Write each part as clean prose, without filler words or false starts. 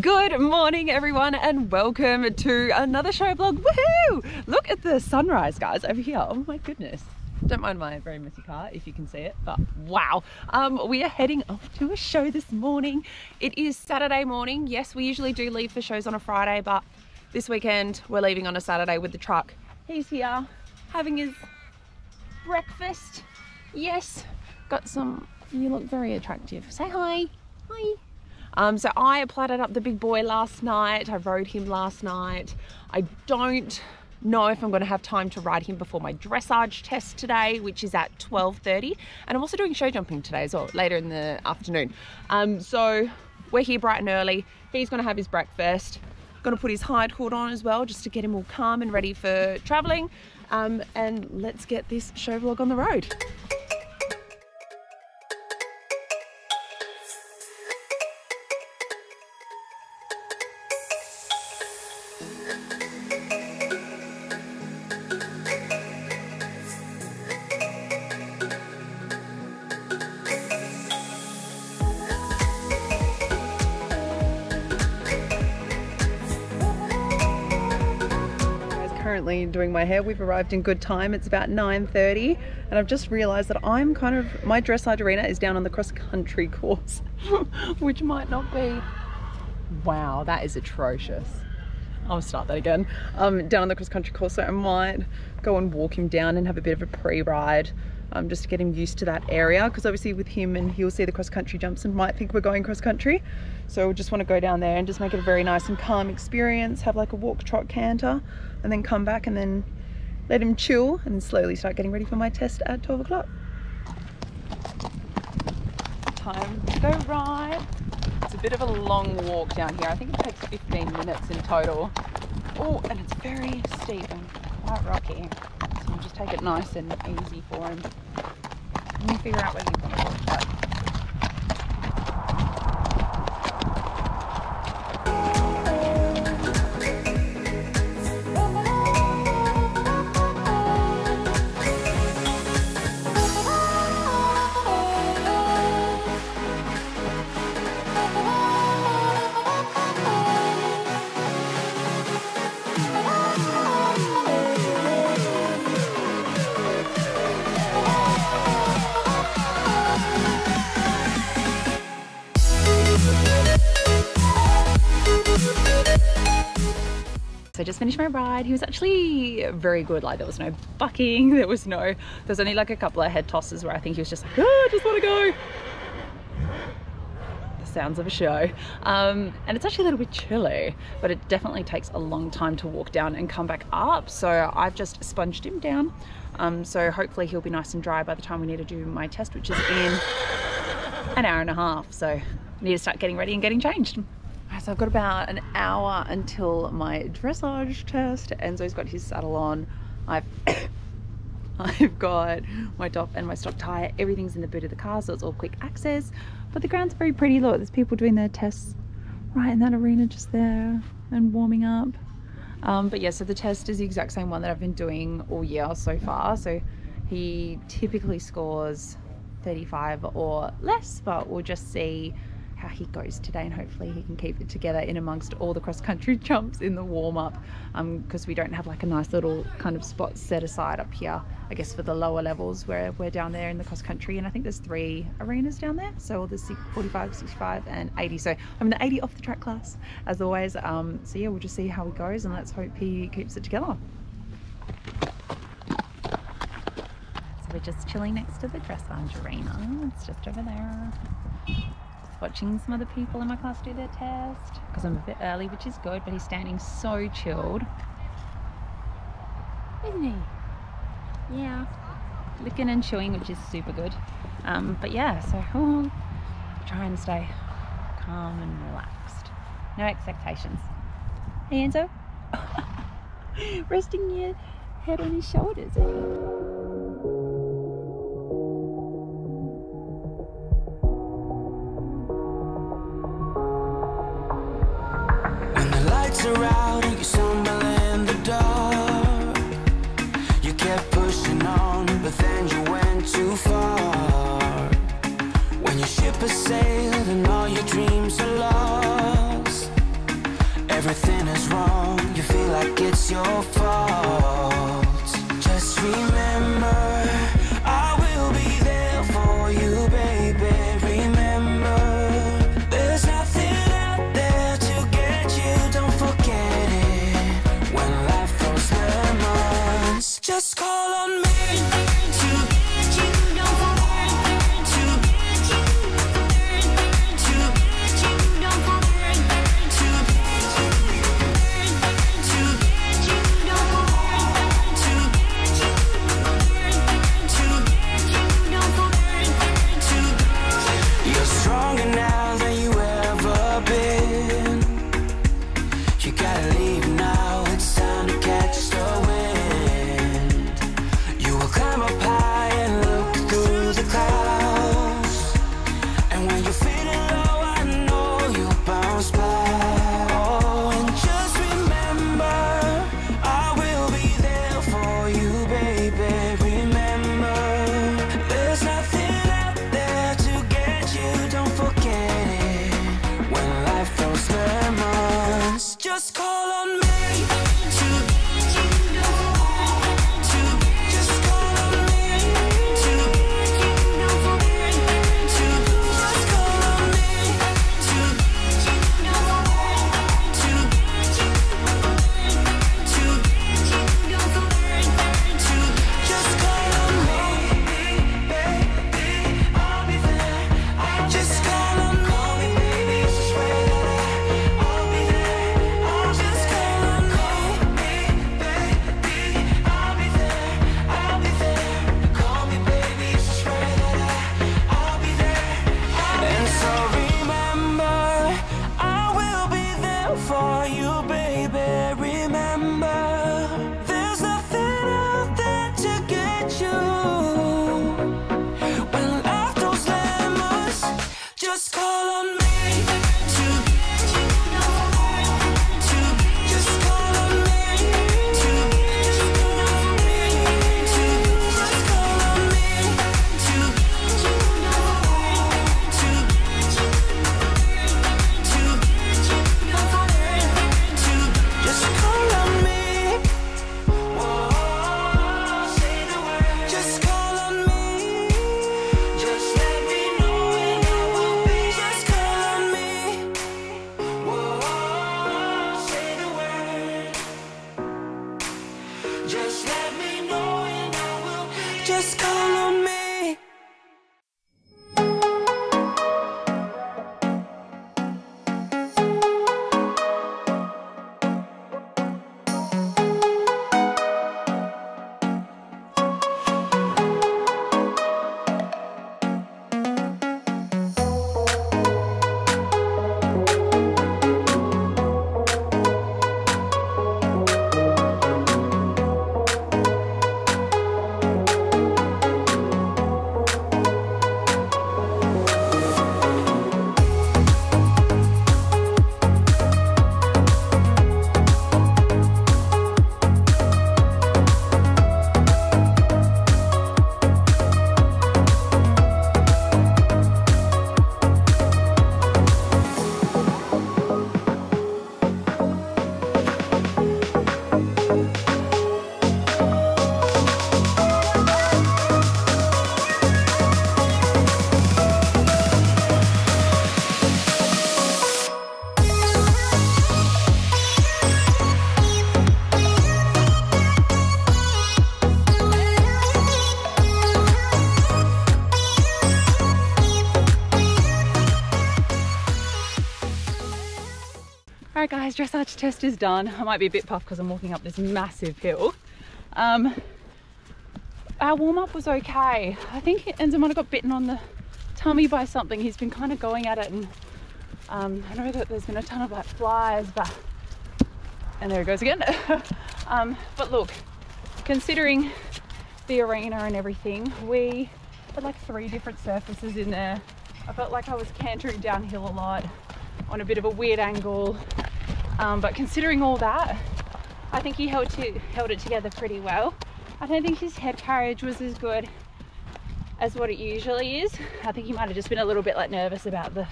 Good morning everyone and welcome to another show vlog. Woohoo! Look at the sunrise guys over here. Oh my goodness. Don't mind my very messy car if you can see it, but wow. We are heading off to a show this morning. It is Saturday morning. Yes, we usually do leave for shows on a Friday, but this weekend we're leaving on a Saturday with the truck. He's here having his breakfast. Yes, got some, you look very attractive. Say hi. Hi. So I platted up the big boy last night. I rode him last night. I don't know if I'm going to have time to ride him before my dressage test today, which is at 12:30. And I'm also doing show jumping today as well, later in the afternoon. So we're here bright and early. He's going to have his breakfast. Going to put his hide hood on as well, just to get him all calm and ready for traveling. And let's get this show vlog on the road. Doing my hair. We've arrived in good time. It's about 9:30 and I've just realized that I'm kind of, my dressage arena is down on the cross-country course which might not be, wow, that is atrocious. I'll start that again. Down on the cross-country course, so I might go and walk him down and have a bit of a pre-ride just to get him used to that area, because obviously with him and he'll see the cross-country jumps and might think we're going cross-country. So we'll just want to go down there and just make it a very nice and calm experience, have like a walk, trot, canter, and then come back and then let him chill and slowly start getting ready for my test at 12 o'clock. Time to go ride. It's a bit of a long walk down here. I think it takes 15 minutes in total. Oh, and it's very steep and quite rocky. So we'll just take it nice and easy for him. Let me figure out where he's going to walk that. So I just finished my ride. He was actually very good. Like there was no bucking, there's only like a couple of head tosses where I think he was just like, oh, I just want to go. The sounds of a show. And it's actually a little bit chilly, but it definitely takes a long time to walk down and come back up. So I've just sponged him down. So hopefully he'll be nice and dry by the time we need to do my test, which is in an hour and a half. So I need to start getting ready and getting changed. So I've got about an hour until my dressage test. Enzo's got his saddle on. I've got my top and my stock tie. Everything's in the boot of the car, so it's all quick access. But the ground's very pretty. Look, there's people doing their tests right in that arena just there and warming up. But yeah, so the test is the exact same one that I've been doing all year so far. So he typically scores 35 or less, but we'll just see how he goes today, and hopefully he can keep it together in amongst all the cross-country jumps in the warm-up, because we don't have like a nice little kind of spot set aside up here, I guess, for the lower levels where we're down there in the cross-country. And I think there's 3 arenas down there, so the 45, 65 and 80. So I'm in the 80 off the track class as always. So yeah, we'll just see how he goes and let's hope he keeps it together. So we're just chilling next to the dressage arena. It's just over there. Watching some other people in my class do their test, because I'm a bit early, which is good, but he's standing so chilled, isn't he? Yeah, licking and chewing, which is super good. But yeah, so try and stay calm and relaxed, no expectations. Hey Enzo, resting your head on his shoulders. When your ship has sailed and all your dreams are lost, Everything is wrong, you feel like it's your fault. Just remember, I will be there for you, baby. Remember, there's nothing out there to get you, don't forget it. When life throws lemons, just call on me. All right guys, dressage test is done. I might be a bit puffed because I'm walking up this massive hill. Our warm-up was okay. I think Enzo might have got bitten on the tummy by something. He's been kind of going at it, and I know that there's been a ton of like flies, but, and there it goes again. But look, considering the arena and everything, we had like 3 different surfaces in there. I felt like I was cantering downhill a lot on a bit of a weird angle. But considering all that, I think he held it together pretty well. I don't think his head carriage was as good as what it usually is. I think he might have just been a little bit like nervous about the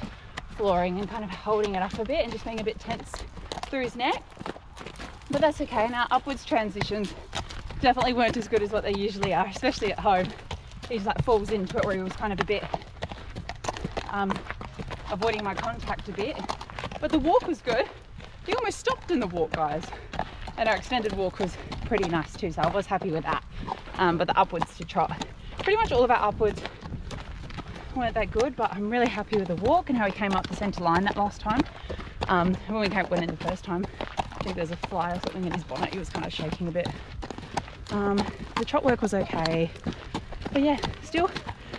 flooring and kind of holding it up a bit and just being a bit tense through his neck, but that's okay. And our upwards transitions definitely weren't as good as what they usually are, especially at home. He just like falls into it, where he was kind of a bit avoiding my contact a bit, but the walk was good. He almost stopped in the walk, guys, and our extended walk was pretty nice too, so I was happy with that. But the upwards to trot, pretty much all of our upwards weren't that good, but I'm really happy with the walk and how he came up the centre line that last time. When we went in the first time, I think there's a fly or something in his bonnet, he was kind of shaking a bit. The trot work was okay, but yeah, still,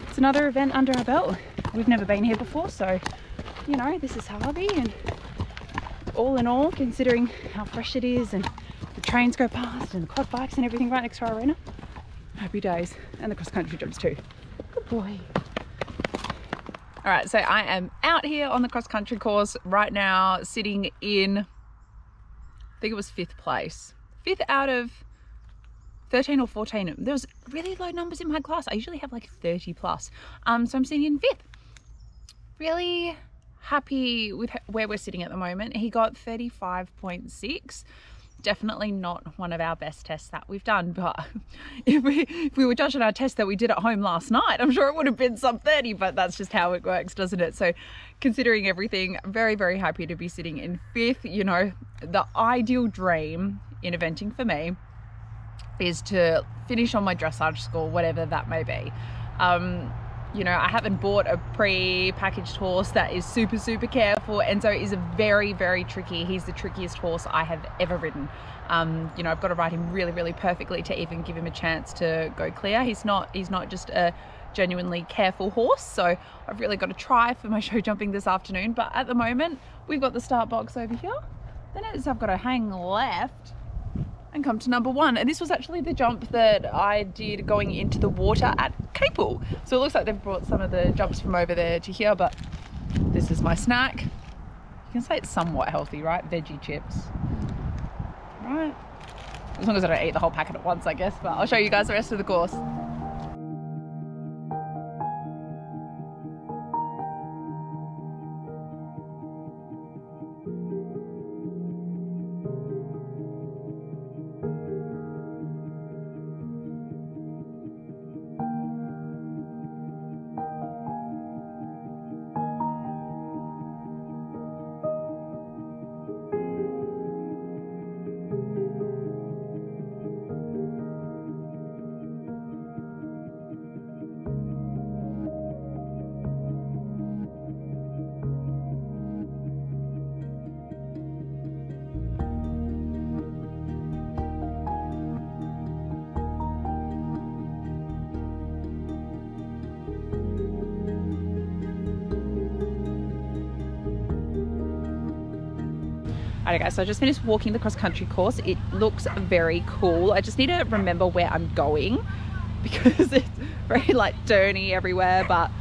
it's another event under our belt. We've never been here before, so you know, this is Harvey, and all in all, considering how fresh it is and the trains go past and the quad bikes and everything right next to our arena, happy days. And the cross-country jumps too. Good boy. All right, so I am out here on the cross-country course right now, sitting in, I think it was 5th place. 5th out of 13 or 14. There was really low numbers in my class. I usually have like 30 plus. So I'm sitting in 5th. Really happy with where we're sitting at the moment. He got 35.6. Definitely not one of our best tests that we've done, but if we were judging our test that we did at home last night, I'm sure it would have been sub 30, but that's just how it works, doesn't it? So considering everything, very, very happy to be sitting in 5th. You know, the ideal dream in eventing for me is to finish on my dressage score, whatever that may be. You know, I haven't bought a pre-packaged horse that is super, super careful. Enzo is very, very tricky. He's the trickiest horse I have ever ridden. You know, I've got to ride him really, really perfectly to even give him a chance to go clear. He's not just a genuinely careful horse. So I've really got to try for my show jumping this afternoon. But at the moment, we've got the start box over here. Then I've got to hang left and come to number 1. And this was actually the jump that I did going into the water at Capel. So it looks like they've brought some of the jumps from over there to here, but this is my snack. You can say it's somewhat healthy, right? Veggie chips, right? As long as I don't eat the whole packet at once, I guess, but I'll show you guys the rest of the course. Alright guys, so I just finished walking the cross-country course. It looks very cool. I just need to remember where I'm going because it's very like turny everywhere, but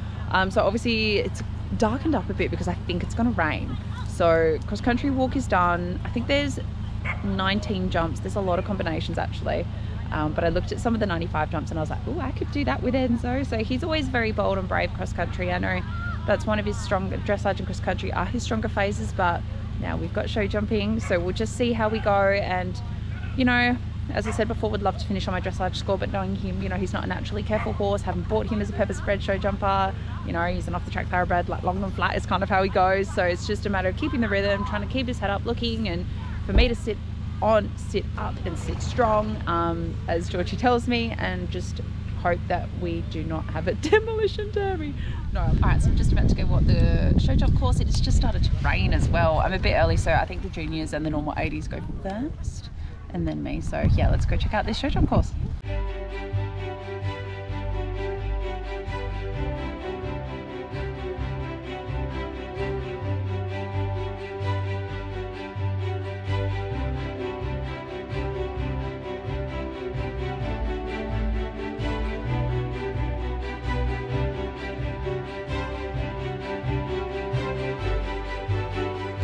so obviously it's darkened up a bit because I think it's gonna rain. So cross-country walk is done. I think there's 19 jumps. There's a lot of combinations actually, but I looked at some of the 95 jumps and I was like, oh, I could do that with Enzo. So he's always very bold and brave cross-country. I know that's one of his stronger, dressage and cross-country are his stronger phases, but now we've got show jumping, so we'll just see how we go. And you know, as I said before, would love to finish on my dressage score, but knowing him, you know, he's not a naturally careful horse. Haven't bought him as a purpose-bred show jumper. You know, he's an off-the-track thoroughbred, like long and flat is kind of how he goes. So it's just a matter of keeping the rhythm, trying to keep his head up, looking, and for me to sit up and sit strong, as Georgie tells me, and just hope that we do not have a demolition derby. No. All right, so I'm just about to go walk the show jump course. It's just started to rain as well. I'm a bit early, so I think the juniors and the normal 80s go first and then me. So yeah, let's go check out this show jump course.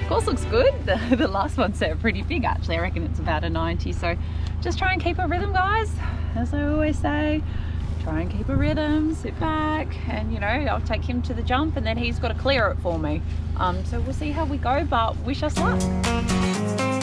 Course looks good. The last one's pretty big actually. I reckon it's about a 90, so just try and keep a rhythm, guys. As I always say, try and keep a rhythm, sit back, and you know, I'll take him to the jump and then he's got to clear it for me. So we'll see how we go, but wish us luck.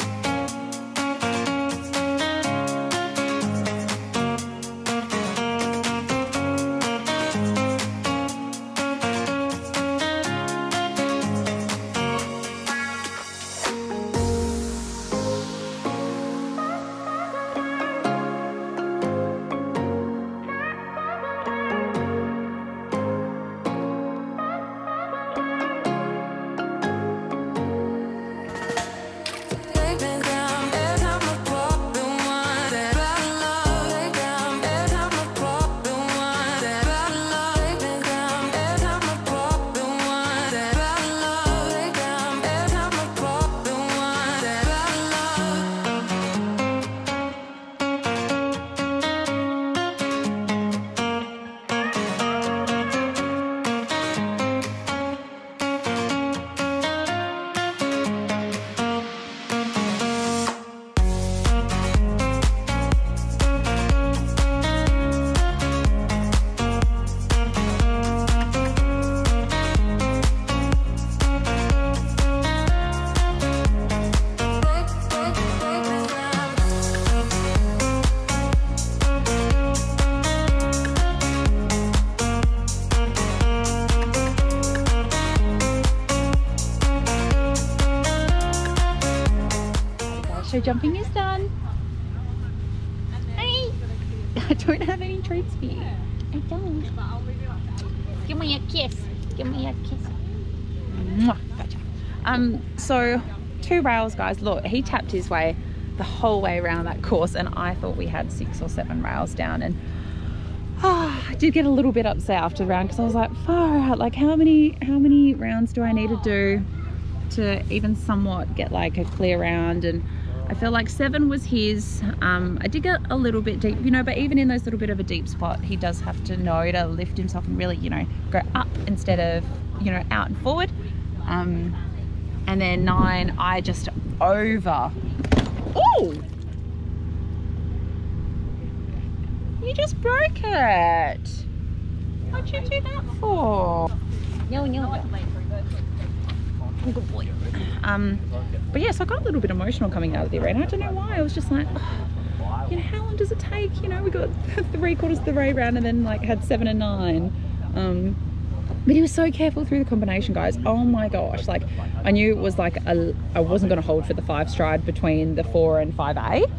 So jumping is done. Hey! I don't have any treats for you. I don't. Give me a kiss. Give me a kiss. Mwah. Gotcha. So 2 rails, guys. Look, he tapped his way the whole way around that course, and I thought we had 6 or 7 rails down, and I did get a little bit upset after the round because I was like, far out, like how many rounds do I need to do to even somewhat get like a clear round? And I felt like 7 was his. I did get a little bit deep, you know, but even in those little bit of a deep spot, he does have to know to lift himself and really, you know, go up instead of, you know, out and forward. And then 9, I just over. Oh! You just broke it. What'd you do that for? No. Good boy. But yeah, so I got a little bit emotional coming out of the arena. I don't know why. I was just like, oh, you know, how long does it take? You know, we got 3/4 of the ray round and then like had 7 and 9. But he was so careful through the combination, guys. Oh my gosh. Like, I knew it was like, I wasn't going to hold for the 5 stride between the 4 and 5A.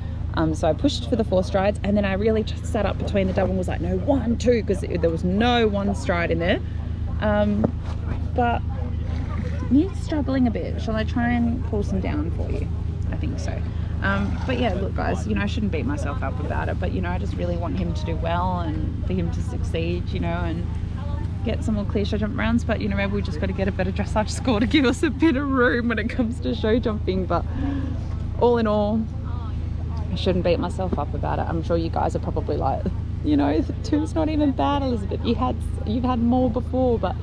So I pushed for the 4 strides, and then I really just sat up between the double and was like, no, 1, 2, because there was no 1 stride in there. But he's struggling a bit. Shall I try and pull some down for you? I think so. But yeah, look guys, you know, I shouldn't beat myself up about it, but you know, I just really want him to do well and for him to succeed, you know, and get some more clear show jump rounds. But you know, maybe we just got to get a better dressage score to give us a bit of room when it comes to show jumping. But all in all, I shouldn't beat myself up about it. I'm sure you guys are probably like, you know, 2's not even bad, Elizabeth. You've had more before, but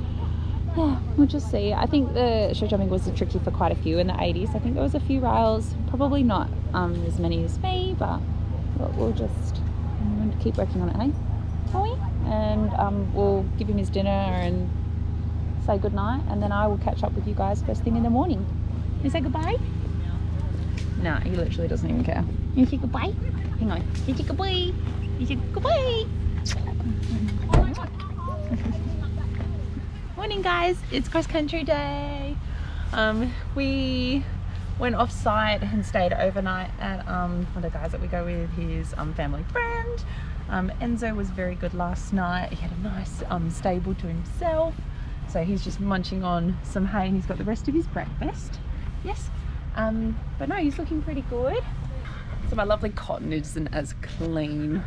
yeah, we'll just see. I think the show jumping was tricky for quite a few in the 80s. I think there was a few rails, probably not as many as me, but we'll just keep working on it, eh? Shall we? And we'll give him his dinner and say goodnight, and then I will catch up with you guys first thing in the morning. Can you say goodbye? No, he literally doesn't even care. You say goodbye? Hang on. You say goodbye. You say goodbye. Morning, guys. It's cross country day. We went off site and stayed overnight at one of the guys that we go with, his family friend. Enzo was very good last night. He had a nice stable to himself. So he's just munching on some hay and he's got the rest of his breakfast. Yes. But no, he's looking pretty good. So my lovely cotton isn't as clean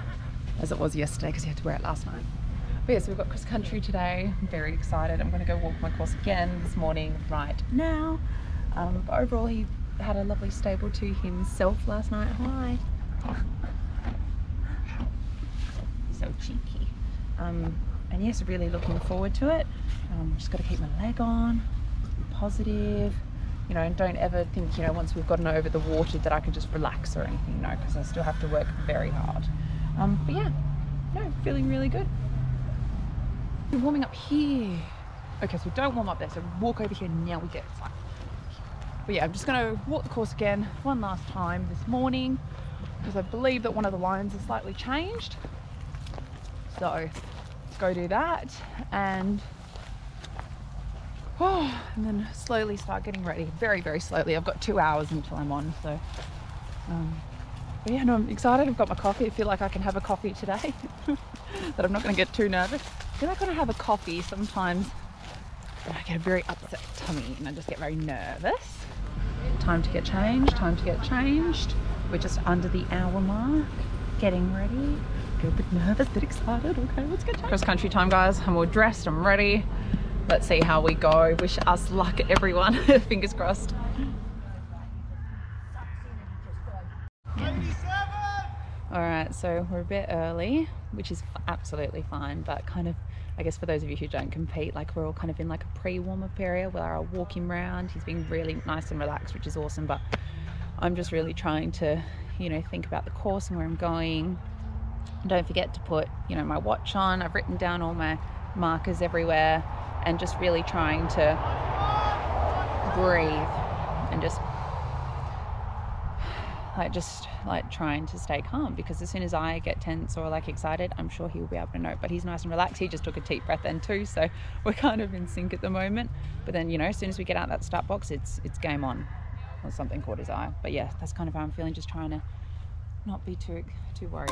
as it was yesterday because he had to wear it last night. But yeah, so we've got cross country today. I'm very excited. I'm going to go walk my course again this morning right now. But overall, he had a lovely stable to himself last night. Hi. So cheeky. And yes, really looking forward to it. Just got to keep my leg on, positive. You know, and don't ever think, you know, once we've gotten over the water that I can just relax or anything, no, because I still have to work very hard. But yeah, no, feeling really good. We're warming up here. Okay, so we don't warm up there, so walk over here and now we get flat. But yeah, I'm just going to walk the course again one last time this morning because I believe that one of the lines has slightly changed. So let's go do that and... oh, and then slowly start getting ready, very, very slowly. I've got 2 hours until I'm on, so but yeah, no, I'm excited. I've got my coffee. I feel like I can have a coffee today, that I'm not going to get too nervous. I feel like when I have a coffee, sometimes I get a very upset tummy and I just get very nervous. Time to get changed, time to get changed. We're just under the hour mark, getting ready. Feel a bit nervous, a bit excited. Okay, let's get changed. Cross country time, guys. I'm all dressed, I'm ready. Let's see how we go. Wish us luck, everyone. Fingers crossed. All right, so we're a bit early, which is absolutely fine, but kind of, I guess for those of you who don't compete, like we're all kind of in like a pre-warm-up area where I'll walk him around. He's been really nice and relaxed, which is awesome, but I'm just really trying to, you know, think about the course and where I'm going. And don't forget to put, you know, my watch on. I've written down all my markers everywhere. And just really trying to breathe and just like trying to stay calm, because as soon as I get tense or like excited, I'm sure he'll be able to know. But he's nice and relaxed. He just took a deep breath then too, so we're kind of in sync at the moment. But then, you know, as soon as we get out that start box, it's game on. or something caught his eye. But yeah, that's kind of how I'm feeling, just trying to not be too worried.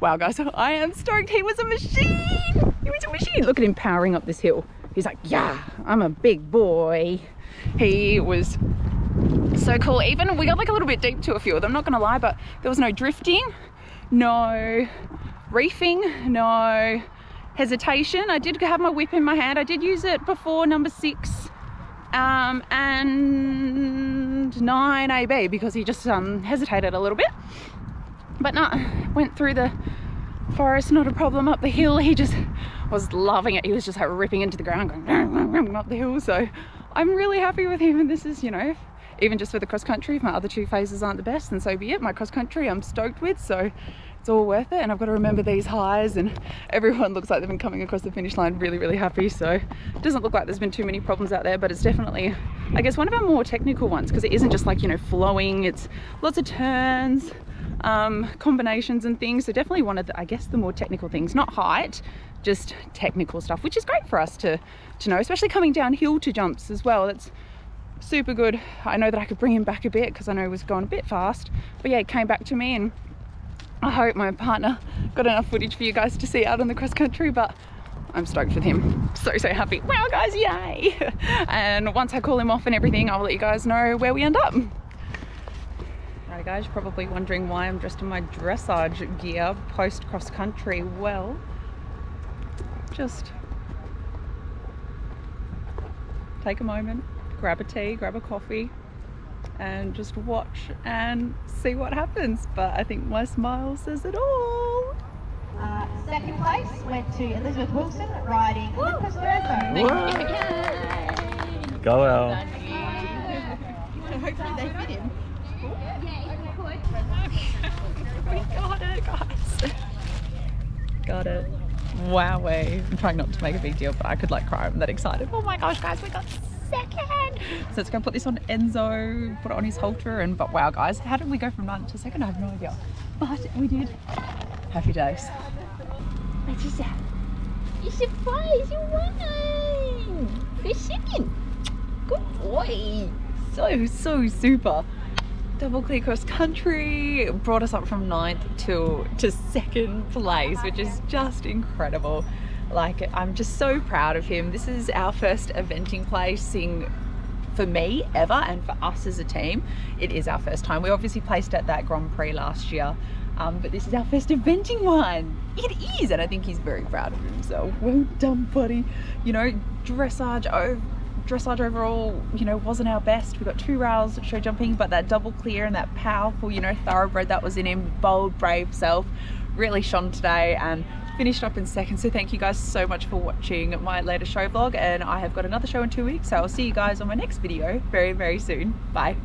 Wow guys, I am stoked. He was a machine! He was a machine! Look at him powering up this hill. He's like, yeah, I'm a big boy. He was so cool. Even we got like a little bit deep to a few of them, not gonna lie, but there was no drifting, no reefing, no hesitation. I did have my whip in my hand. I did use it before number 6 and 9 AB because he just hesitated a little bit. But no, went through the forest, not a problem. Up the hill, he just was loving it. He was just like ripping into the ground, going rum, rum, up the hill. So I'm really happy with him. And this is, you know, even just for the cross country, if my other two phases aren't the best, then so be it. My cross country, I'm stoked with, so it's all worth it. And I've got to remember these highs, and everyone looks like they've been coming across the finish line really, really happy. So it doesn't look like there's been too many problems out there, but it's definitely, I guess, one of our more technical ones, because it isn't just like, you know, flowing. It's lots of turns, combinations and things. So definitely one of the, I guess, the more technical things, not height, just technical stuff, which is great for us to know, especially coming downhill to jumps as well. That's super good. I know that I could bring him back a bit because I know he was going a bit fast, but yeah, he came back to me, and I hope my partner got enough footage for you guys to see out on the cross country, but I'm stoked with him. So happy. Wow guys, yay. And once I call him off and everything, I'll let you guys know where we end up. Right guys, you're probably wondering why I'm dressed in my dressage gear post cross country. Well, just take a moment, grab a tea, grab a coffee, and just watch and see what happens. But I think my smile says it all. Second place went to Elizabeth Wilson riding Enzo. Go well. So hopefully they fit him. We got it, guys. Got it. Wowey. I'm trying not to make a big deal, but I could like cry. I'm that excited. Oh my gosh, guys, we got second. So it's gonna put this on Enzo, put it on his halter, and but wow guys, how did we go from 9th to 2nd? I have no idea. But we did. Happy days. You're surprised, you won! For 2nd. Good boy. So super. Double clear cross country brought us up from 9th to 2nd place, which is just incredible. Like, I'm just so proud of him. This is our first eventing placing for me ever, and for us as a team it is our first time. We obviously placed at that Grand Prix last year, but this is our first eventing one. It is, and I think he's very proud of himself. Well done, buddy. You know, dressage overall, you know, wasn't our best. We got 2 rails show jumping, but that double clear and that powerful, you know, thoroughbred that was in him, bold, brave self really shone today and finished up in second. So thank you guys so much for watching my latest show vlog, and I have got another show in 2 weeks, so I'll see you guys on my next video very, very soon. Bye.